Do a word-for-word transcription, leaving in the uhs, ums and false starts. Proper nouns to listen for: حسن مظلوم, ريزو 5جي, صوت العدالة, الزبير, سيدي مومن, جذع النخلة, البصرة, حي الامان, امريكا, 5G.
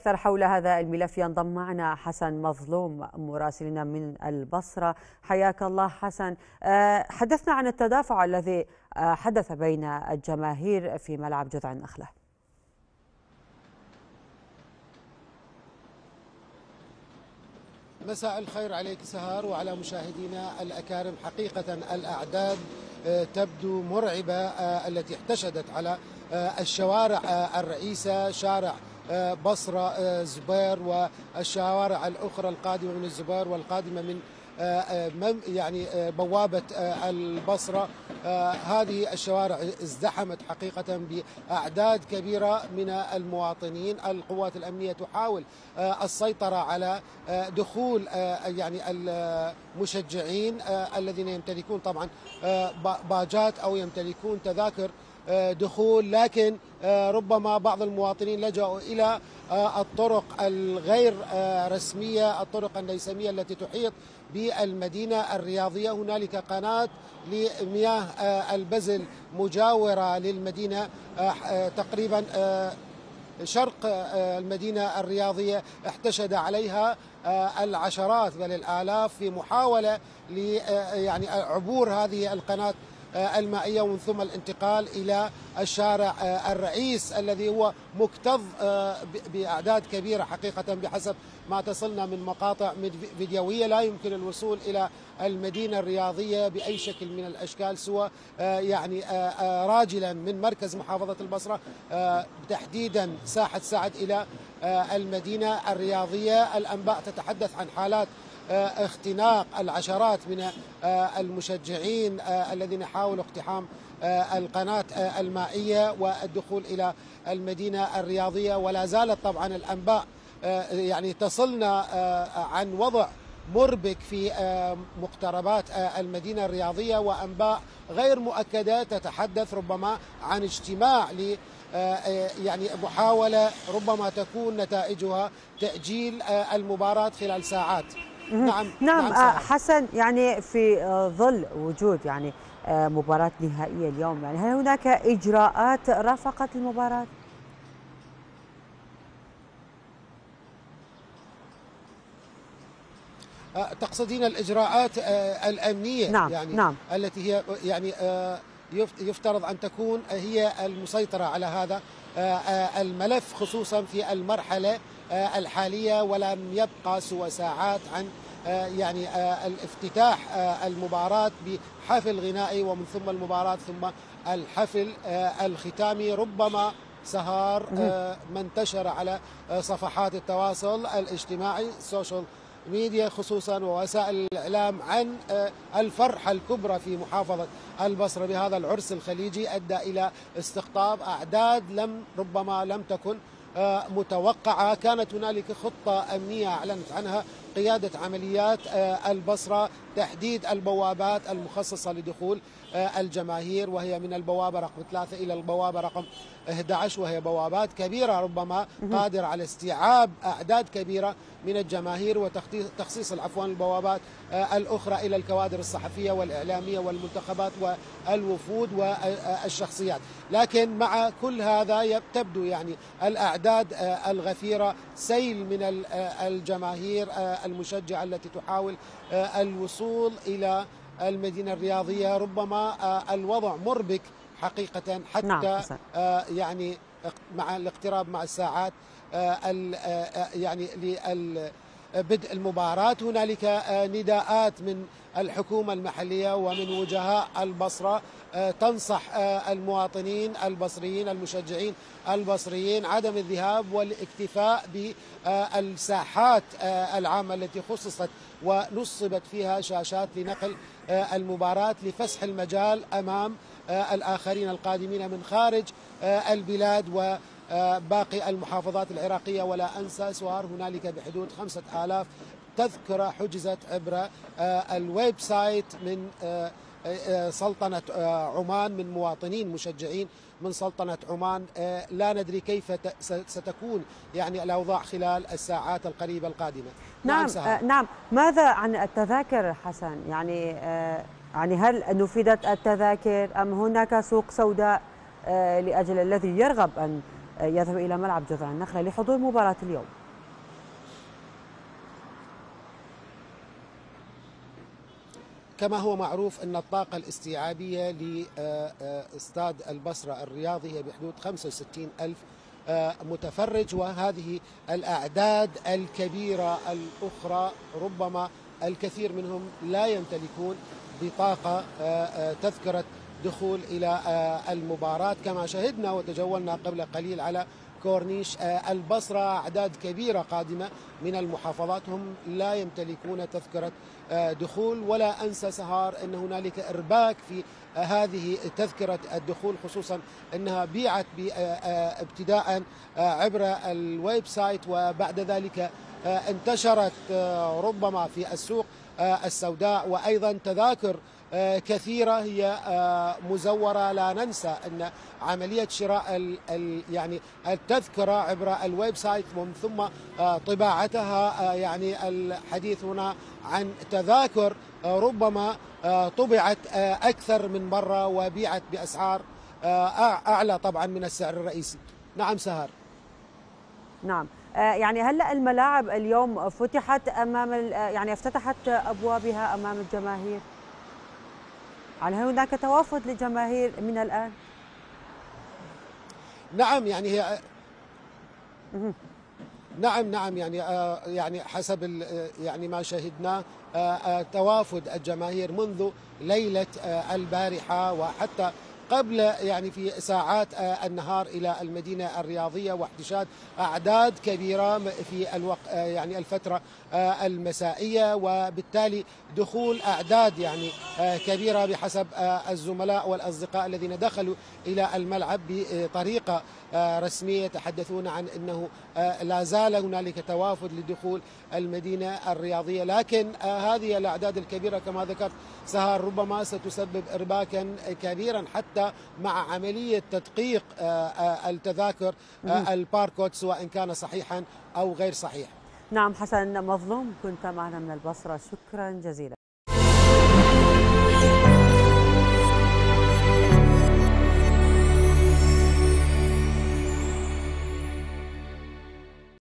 أكثر حول هذا الملف ينضم معنا حسن مظلوم مراسلنا من البصرة. حياك الله حسن. حدثنا عن التدافع الذي حدث بين الجماهير في ملعب جذع النخلة. مساء الخير عليك سهار وعلى مشاهدينا الأكارم. حقيقة الأعداد تبدو مرعبة التي احتشدت على الشوارع الرئيسة، شارع بصرة زبير والشوارع الأخرى القادمة من الزبير والقادمة من يعني بوابة البصرة. هذه الشوارع ازدحمت حقيقة بأعداد كبيرة من المواطنين. القوات الأمنية تحاول السيطرة على دخول يعني المشجعين الذين يمتلكون طبعا باجات أو يمتلكون تذاكر دخول، لكن ربما بعض المواطنين لجأوا إلى الطرق الغير رسمية، الطرق الليسمية التي تحيط بالمدينة الرياضية. هنالك قناة لمياه البزل مجاورة للمدينة تقريبا شرق المدينة الرياضية، احتشد عليها العشرات بل الآلاف في محاولة يعني عبور هذه القناة المائية ومن ثم الانتقال إلى الشارع الرئيس الذي هو مكتظ بأعداد كبيرة حقيقة بحسب ما تصلنا من مقاطع فيديوية. لا يمكن الوصول إلى المدينة الرياضية بأي شكل من الأشكال سوى يعني راجلا من مركز محافظة البصرة تحديدا ساحة سعد إلى المدينة الرياضية. الأنباء تتحدث عن حالات اختناق العشرات من المشجعين الذين حاولوا اقتحام القناة المائية والدخول إلى المدينة الرياضية، ولا زالت طبعا الأنباء يعني تصلنا عن وضع مربك في مقتربات المدينة الرياضية، وأنباء غير مؤكدة تتحدث ربما عن اجتماع ل يعني محاولة ربما تكون نتائجها تأجيل المباراة خلال ساعات. نعم نعم حسن، يعني في ظل وجود يعني مباراة نهائية اليوم، يعني هل هناك إجراءات رافقت المباراة؟ تقصدين الإجراءات الأمنية؟ نعم يعني نعم التي هي يعني يفترض أن تكون هي المسيطرة على هذا الملف خصوصا في المرحلة الحالية، ولم يبقى سوى ساعات عن يعني الافتتاح المباراة بحفل غنائي ومن ثم المباراة ثم الحفل الختامي. ربما سهار ما انتشر على صفحات التواصل الاجتماعي السوشيال ميديا خصوصا ووسائل الإعلام عن الفرحة الكبرى في محافظة البصرة بهذا العرس الخليجي أدى إلى استقطاب أعداد لم ربما لم تكن متوقعة. كانت هنالك خطة أمنية أعلنت عنها قيادة عمليات البصرة، تحديد البوابات المخصصة لدخول الجماهير، وهي من البوابة رقم ثلاثة إلى البوابة رقم أحد عشر، وهي بوابات كبيرة ربما قادرة على استيعاب أعداد كبيرة من الجماهير، وتخصيص العفو البوابات الأخرى إلى الكوادر الصحفية والإعلامية والمنتخبات والوفود والشخصيات. لكن مع كل هذا تبدو يعني الأعداد الغفيرة، سيل من الجماهير المشجعة التي تحاول الوصول إلى المدينة الرياضية. ربما الوضع مربك حقيقة حتى نعم. يعني مع الاقتراب مع الساعات يعني لبدء المباراة هنالك نداءات من الحكومة المحلية ومن وجهاء البصرة تنصح المواطنين البصريين المشجعين البصريين عدم الذهاب والاكتفاء بالساحات العامة التي خصصت ونصبت فيها شاشات لنقل المباراة لفسح المجال أمام الآخرين القادمين من خارج البلاد و باقي المحافظات العراقية. ولا أنسى سوار هنالك بحدود خمسة آلاف تذكرة حجزت عبر الويب سايت من سلطنة عمان، من مواطنين مشجعين من سلطنة عمان. لا ندري كيف ستكون يعني الأوضاع خلال الساعات القريبة القادمة. نعم نعم ماذا عن التذاكر حسن؟ يعني يعني هل نفذت التذاكر أم هناك سوق سوداء لأجل الذي يرغب أن يذهب إلى ملعب جذع النخلة لحضور مباراة اليوم. كما هو معروف أن الطاقة الاستيعابية لاستاد البصرة الرياضي هي بحدود خمسة وستين ألف متفرج، وهذه الأعداد الكبيرة الأخرى ربما الكثير منهم لا يمتلكون بطاقة تذكرة دخول إلى المباراة، كما شهدنا وتجولنا قبل قليل على كورنيش البصرة أعداد كبيرة قادمة من المحافظات هم لا يمتلكون تذكرة دخول. ولا أنسى سهار أن هنالك إرباك في هذه تذكرة الدخول، خصوصا أنها بيعت ابتداء عبر الويب سايت وبعد ذلك انتشرت ربما في السوق السوداء، وأيضا تذاكر كثيرة هي مزورة. لا ننسى أن عملية شراء ال ال يعني التذكرة عبر الويب سايت ومن ثم طباعتها، يعني الحديث هنا عن تذاكر ربما طبعت أكثر من مرة وبيعت بأسعار أعلى طبعا من السعر الرئيسي. نعم سهر. نعم، يعني هلأ الملاعب اليوم فتحت أمام يعني افتتحت أبوابها أمام الجماهير؟ هل هناك توافد للجماهير من الآن؟ نعم يعني هي نعم نعم يعني يعني حسب يعني ما شاهدناه توافد الجماهير منذ ليلة البارحة وحتى قبل يعني في ساعات النهار إلى المدينة الرياضية، واحتشاد أعداد كبيرة في الوق... يعني الفترة المسائية، وبالتالي دخول أعداد يعني كبيرة بحسب الزملاء والأصدقاء الذين دخلوا إلى الملعب بطريقة رسمية يتحدثون عن أنه لا زال هنالك توافد لدخول المدينة الرياضية. لكن هذه الأعداد الكبيرة كما ذكرت سهر ربما ستسبب إرباكا كبيرا حتى مع عملية تدقيق التذاكر الباركود سواء كان صحيحا أو غير صحيح. نعم حسن مظلوم كنت معنا من البصرة، شكرا جزيلا.